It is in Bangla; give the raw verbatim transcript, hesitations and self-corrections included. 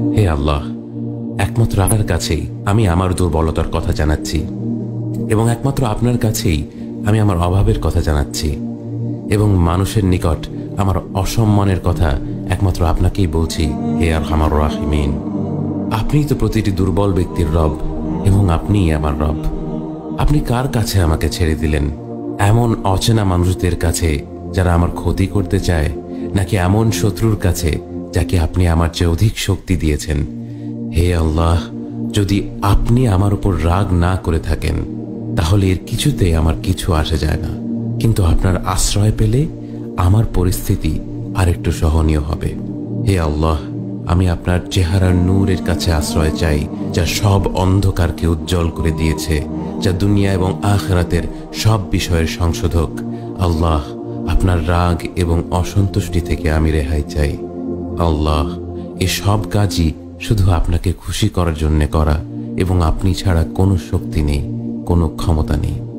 हे आल्लाह एकमात्र আপনার কাছেই আমি আমার দুর্বলতার কথা জানাচ্ছি এবং একমাত্র আপনার কাছেই আমি আমার অভাবের কথা জানাচ্ছি এবং মানুষের নিকট আমার অসম্মানের কথা একমাত্র আপনাকেই বলছি হে আরহামার রাহিমিন। আপনিই তো প্রতিটি দুর্বল ব্যক্তির রব এবং আপনিই আমার রব। আপনি কার কাছে আমাকে ছেড়ে দিলেন? এমন অচেনা মানুষদের কাছে যারা আমার ক্ষতি করতে চায়, নাকি এমন শত্রুর কাছে যাকে আপনি আমার চেয়ে অধিক শক্তি দিয়েছেন? হে আল্লাহ, যদি আপনি আমার উপর রাগ না করে থাকেন তাহলে এর কিছুতেই আমার কিছু আসে যায় না, কিন্তু আপনার আশ্রয় পেলে আমার পরিস্থিতি আরেকটু সহনীয় হবে। হে আল্লাহ, আমি আপনার চেহারার নূরের কাছে আশ্রয় চাই যা সব অন্ধকারকে উজ্জ্বল করে দিয়েছে, যা দুনিয়া এবং আখিরাতের সব বিষয়ের সংশোধক। আল্লাহ, আপনার রাগ এবং অসন্তুষ্টি থেকে আমি রেহাই চাই। আল্লাহ, এই সব কাজই শুধু আপনাকে খুশি করার জন্য করা এবং আপনি ছাড়া কোনো শক্তি নেই, কোনো ক্ষমতা নেই।